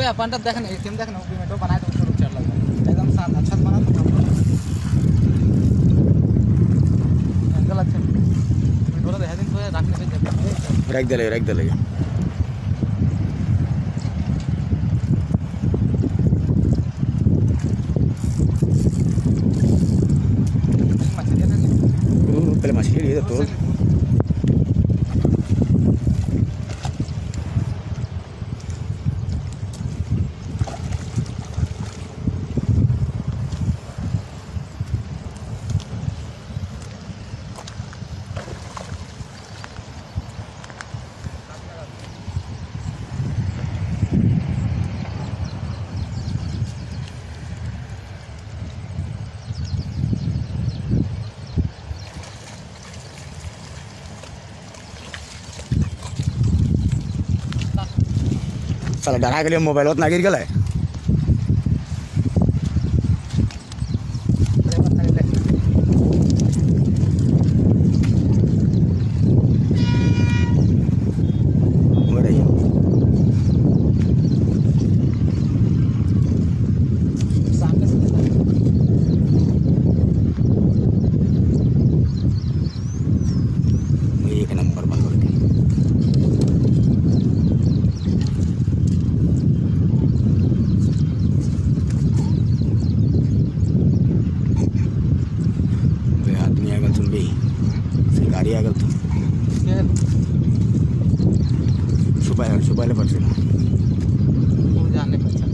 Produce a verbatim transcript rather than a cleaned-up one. अबे अपन तब देखना इस टीम देखना वो भी मेटो बनाए तो उसको रुचर लगा एकदम साथ अच्छा बना तो अंकल अच्छा मेटो रह दिन तो रखने से जब रख दे ले रख दे ले पहले मछली लिए तो साला डरा के लिए मोबाइल होता ना गिर गया है सुबह सुबह ले पड़े जाने पड़ता